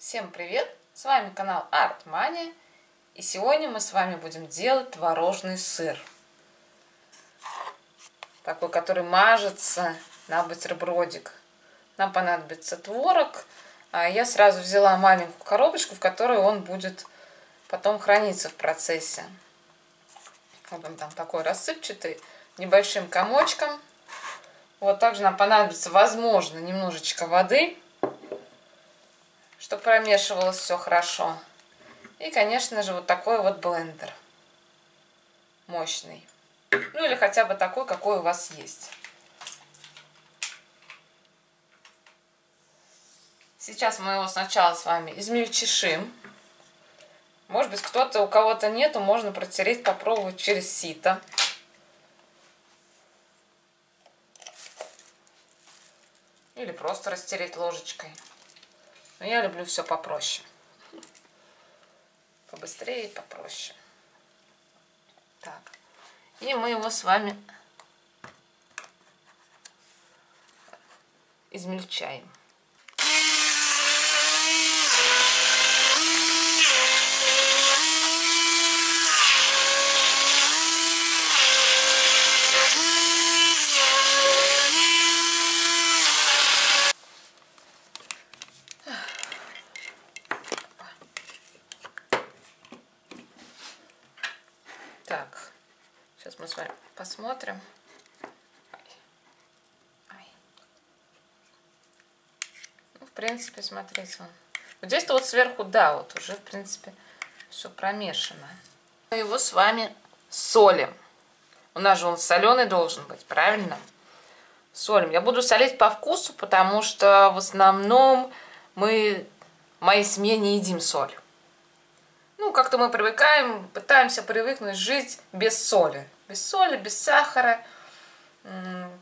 Всем привет! С вами канал Art Manij, и сегодня мы с вами будем делать творожный сыр. Такой, который мажется на бутербродик. Нам понадобится творог. Я сразу взяла маленькую коробочку, в которой он будет потом храниться в процессе. Вот он там такой рассыпчатый, небольшим комочком. Вот также нам понадобится, возможно, немножечко воды, чтобы промешивалось все хорошо. И, конечно же, вот такой вот блендер. Мощный. Ну, или хотя бы такой, какой у вас есть. Сейчас мы его сначала с вами измельчишим. Может быть, кто-то, у кого-то нету, можно протереть, попробовать через сито. Или просто растереть ложечкой. Но я люблю все попроще. Побыстрее и попроще. Так. И мы его с вами измельчаем. Так, сейчас мы с вами посмотрим. Ну, в принципе, смотрите, он. Вот здесь-то вот сверху, да, вот уже, в принципе, все промешано. Мы его с вами солим. У нас же он соленый должен быть, правильно? Солим. Я буду солить по вкусу, потому что в основном мы в моей семье не едим соль. Ну, как-то мы привыкаем, пытаемся привыкнуть жить без соли. Без соли, без сахара.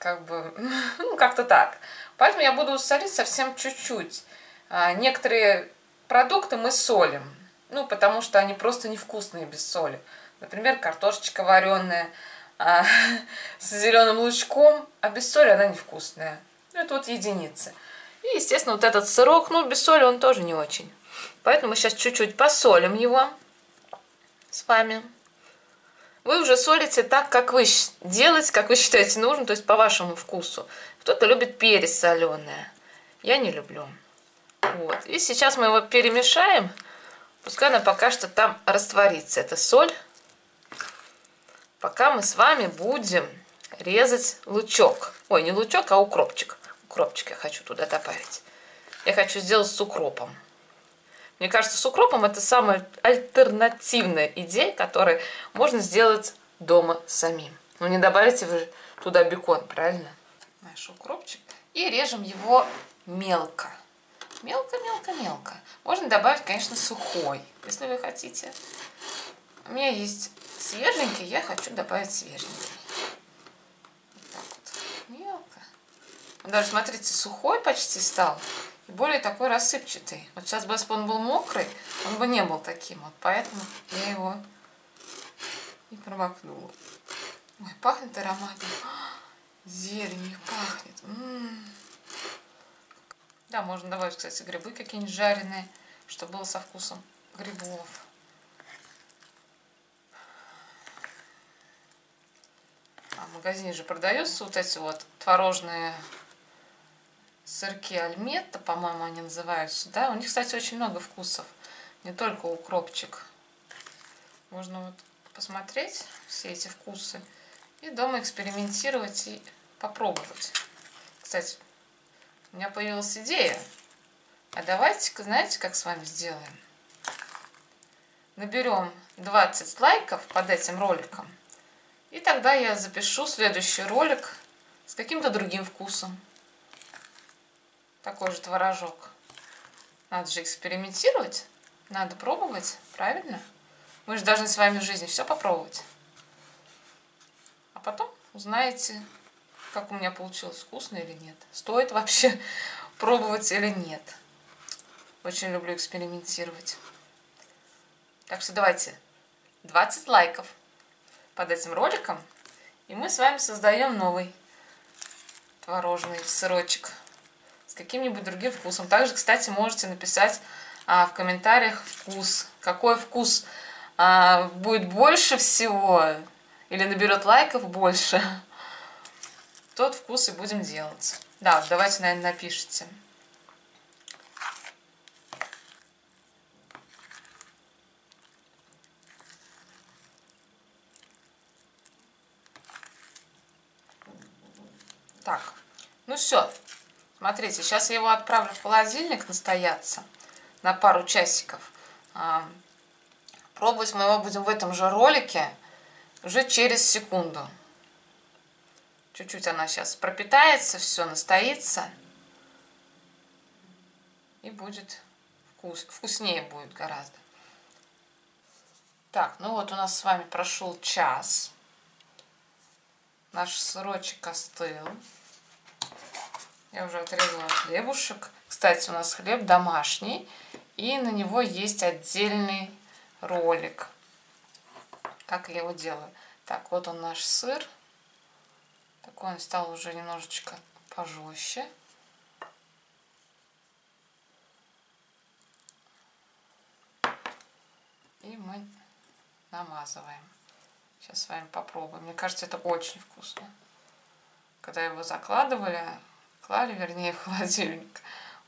Как бы, ну, как-то так. Поэтому я буду солить совсем чуть-чуть. Некоторые продукты мы солим. Ну, потому что они просто невкусные без соли. Например, картошечка вареная с зеленым лучком. А без соли она невкусная. Это вот единицы. И, естественно, вот этот сырок, ну, без соли он тоже не очень. Поэтому мы сейчас чуть-чуть посолим его с вами. Вы уже солите так, как вы делаете, как вы считаете нужным, то есть по вашему вкусу. Кто-то любит перец соленое. Я не люблю. Вот. И сейчас мы его перемешаем. Пускай она пока что там растворится, эта соль. Пока мы с вами будем резать лучок. Ой, не лучок, а укропчик. Укропчик я хочу туда добавить. Я хочу сделать с укропом. Мне кажется, с укропом это самая альтернативная идея, которую можно сделать дома самим. Но не добавите вы туда бекон, правильно? Наш укропчик. И режем его мелко. Мелко-мелко-мелко. Можно добавить, конечно, сухой, если вы хотите. У меня есть свеженький, я хочу добавить свеженький. Вот так вот. Мелко. Даже, смотрите, сухой почти стал. Более такой рассыпчатый. Вот сейчас бы он был мокрый, он бы не был таким. Вот поэтому я его и промокнула. Ой, пахнет ароматом. Зеленью пахнет. Да, можно добавить, кстати, грибы какие-нибудь жареные, чтобы было со вкусом грибов. А в магазине же продаются вот эти вот творожные сырки Альметте, по-моему, они называются, да? У них, кстати, очень много вкусов. Не только укропчик. Можно вот посмотреть все эти вкусы и дома экспериментировать и попробовать. Кстати, у меня появилась идея. А давайте-ка, знаете, как с вами сделаем? Наберем 20 лайков под этим роликом. И тогда я запишу следующий ролик с каким-то другим вкусом. Такой же творожок. Надо же экспериментировать. Надо пробовать. Правильно? Мы же должны с вами в жизни все попробовать. А потом узнаете, как у меня получилось, вкусно или нет. Стоит вообще пробовать или нет. Очень люблю экспериментировать. Так что давайте 20 лайков под этим роликом. И мы с вами создаем новый творожный сырочек с каким-нибудь другим вкусом. Также, кстати, можете написать в комментариях вкус. Какой вкус будет больше всего или наберет лайков больше, тот вкус и будем делать. Да, давайте, наверное, напишите. Так, ну все. Смотрите, сейчас я его отправлю в холодильник настояться на пару часиков. Пробовать мы его будем в этом же ролике уже через секунду. Чуть-чуть она сейчас пропитается, все настоится. И будет вкуснее будет гораздо. Так, ну вот у нас с вами прошел час. Наш сырочек остыл. Я уже отрезала хлебушек. Кстати, у нас хлеб домашний. И на него есть отдельный ролик. Как я его делаю. Так, вот он наш сыр. Такой он стал уже немножечко пожестче. И мы намазываем. Сейчас с вами попробуем. Мне кажется, это очень вкусно. Когда его клали, вернее, в холодильник,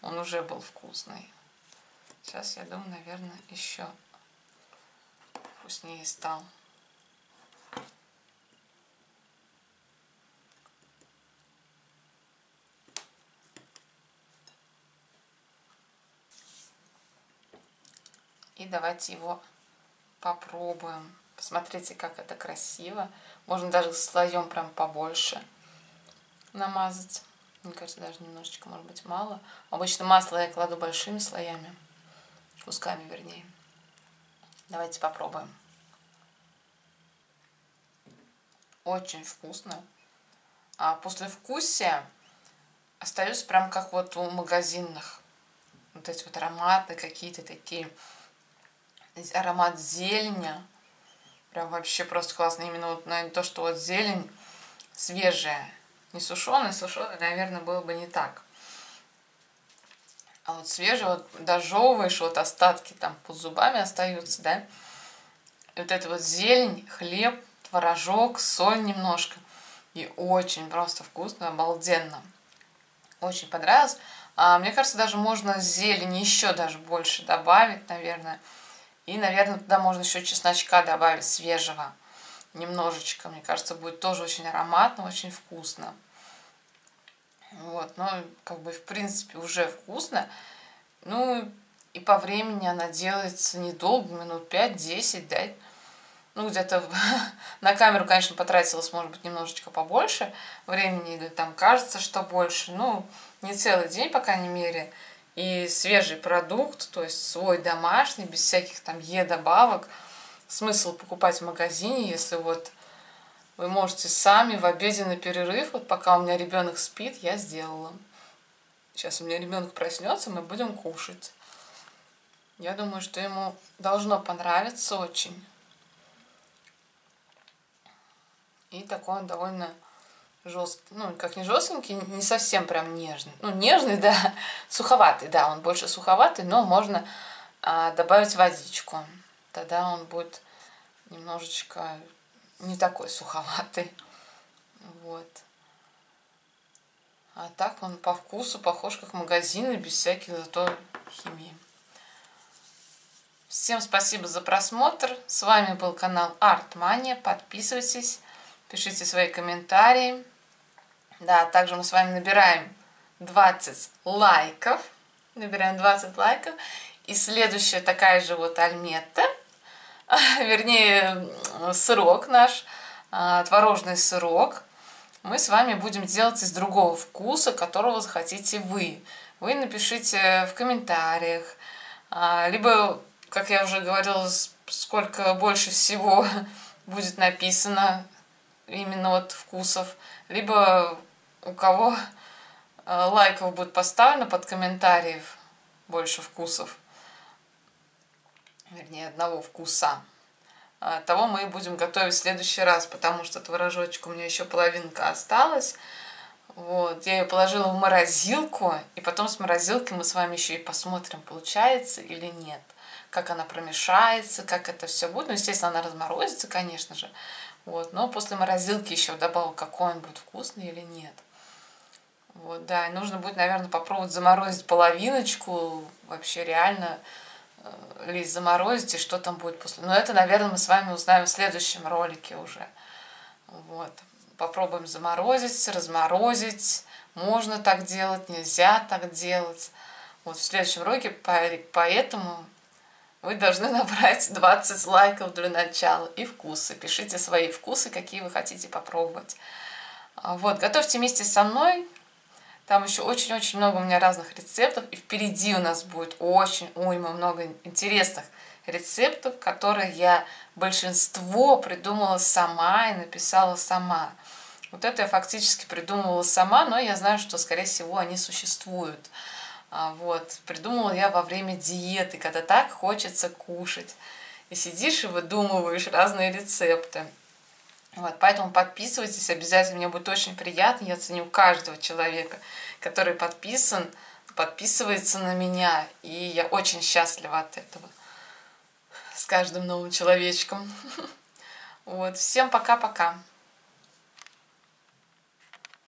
он уже был вкусный. Сейчас, я думаю, наверное, еще вкуснее стал. И давайте его попробуем. Посмотрите, как это красиво. Можно даже слоем прям побольше намазать. Мне кажется, даже немножечко, может быть, мало. Обычно масло я кладу большими слоями. Кусками, вернее. Давайте попробуем. Очень вкусно. А послевкусие остается прям как вот у магазинных. Вот эти вот ароматы какие-то такие. Аромат зелени. Прям вообще просто классно. Именно вот, наверное, то, что вот зелень свежая. Не сушеный, наверное, было бы не так. А вот свежий, вот дожевываешь, вот остатки там под зубами остаются, да? И вот это вот зелень, хлеб, творожок, соль немножко. И очень просто вкусно, обалденно. Очень понравилось. А, мне кажется, даже можно зелень еще даже больше добавить, наверное. И, наверное, туда можно еще чесночка добавить свежего. Немножечко, мне кажется, будет тоже очень ароматно, очень вкусно. Вот, но как бы в принципе уже вкусно. Ну и по времени она делается недолго, минут 5-10, да. Ну где-то на камеру, конечно, потратилось, может быть, немножечко побольше времени, или там кажется, что больше. Ну не целый день, по крайней мере. И свежий продукт, то есть свой домашний, без всяких там е-добавок. Смысл покупать в магазине, если вот вы можете сами в обеденный перерыв, вот пока у меня ребенок спит, я сделала. Сейчас у меня ребенок проснется, мы будем кушать. Я думаю, что ему должно понравиться очень. И такой он довольно жесткий, ну как не жесткий, не совсем прям нежный. Ну нежный, да, суховатый, да, он больше суховатый, но можно добавить водичку. Тогда он будет немножечко не такой суховатый. Вот. А так он по вкусу похож как магазин и без всяких зато химии. Всем спасибо за просмотр. С вами был канал Art Manij. Подписывайтесь, пишите свои комментарии. Да, также мы с вами набираем 20 лайков. Набираем 20 лайков. И следующая такая же вот альметте. Вернее, сырок наш, творожный сырок, мы с вами будем делать из другого вкуса, которого захотите вы. Вы напишите в комментариях, либо, как я уже говорила, сколько больше всего будет написано именно от вкусов, либо у кого лайков будет поставлено под комментариев больше вкусов. Вернее, одного вкуса. Того мы и будем готовить в следующий раз, потому что творожочек у меня еще половинка осталась. Вот, я ее положила в морозилку, и потом с морозилки мы с вами еще и посмотрим, получается или нет, как она промешается, как это все будет. Ну, естественно, она разморозится, конечно же. Вот, но после морозилки еще добавлю, какой он будет, вкусный или нет. Вот, да, и нужно будет, наверное, попробовать заморозить половиночку, вообще реально ли заморозить, и что там будет после. Но это, наверное, мы с вами узнаем в следующем ролике уже. Вот. Попробуем заморозить, разморозить. Можно так делать, нельзя так делать. Вот в следующем ролике, поэтому вы должны набрать 20 лайков для начала и вкусы. Пишите свои вкусы, какие вы хотите попробовать. Вот, готовьте вместе со мной. Там еще очень-очень много у меня разных рецептов. И впереди у нас будет очень уйма много интересных рецептов, которые я большинство придумала сама и написала сама. Вот это я фактически придумывала сама, но я знаю, что, скорее всего, они существуют. Вот. Придумала я во время диеты, когда так хочется кушать. И сидишь и выдумываешь разные рецепты. Вот. Поэтому подписывайтесь, обязательно, мне будет очень приятно. Я ценю каждого человека, который подписывается на меня. И я очень счастлива от этого. С каждым новым человечком. Вот. Всем пока-пока.